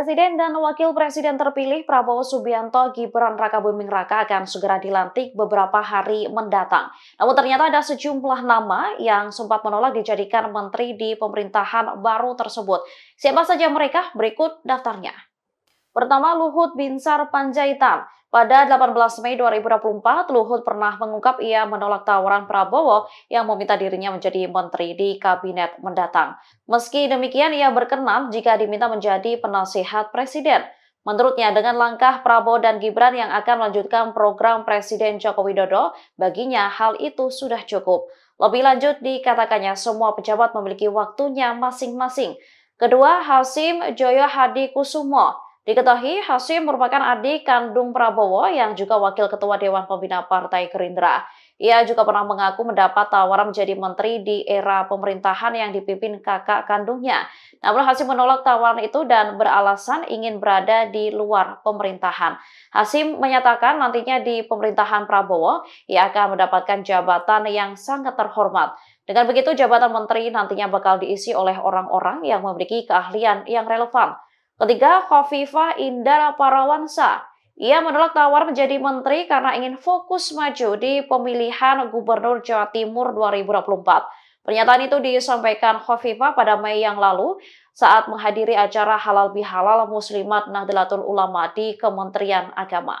Presiden dan Wakil Presiden terpilih Prabowo Subianto Gibran Rakabuming Raka akan segera dilantik beberapa hari mendatang. Namun ternyata ada sejumlah nama yang sempat menolak dijadikan menteri di pemerintahan baru tersebut. Siapa saja mereka? Berikut daftarnya. Pertama, Luhut Binsar Pandjaitan. Pada 18 Mei 2024, Luhut pernah mengungkap ia menolak tawaran Prabowo yang meminta dirinya menjadi menteri di kabinet mendatang. Meski demikian, ia berkenan jika diminta menjadi penasihat presiden. Menurutnya, dengan langkah Prabowo dan Gibran yang akan melanjutkan program Presiden Joko Widodo, baginya hal itu sudah cukup. Lebih lanjut, dikatakannya semua pejabat memiliki waktunya masing-masing. Kedua, Hashim Djojohadikusumo. Diketahui, Hashim merupakan adik kandung Prabowo yang juga Wakil Ketua Dewan Pembina Partai Gerindra. Ia juga pernah mengaku mendapat tawaran menjadi menteri di era pemerintahan yang dipimpin kakak kandungnya. Namun Hashim menolak tawaran itu dan beralasan ingin berada di luar pemerintahan. Hashim menyatakan nantinya di pemerintahan Prabowo, ia akan mendapatkan jabatan yang sangat terhormat. Dengan begitu, jabatan menteri nantinya bakal diisi oleh orang-orang yang memiliki keahlian yang relevan. Ketiga, Khofifah Indar Parawansa. Ia menolak tawaran menjadi menteri karena ingin fokus maju di pemilihan Gubernur Jawa Timur 2024. Pernyataan itu disampaikan Khofifah pada Mei yang lalu saat menghadiri acara Halal Bihalal Muslimat Nahdlatul Ulama di Kementerian Agama.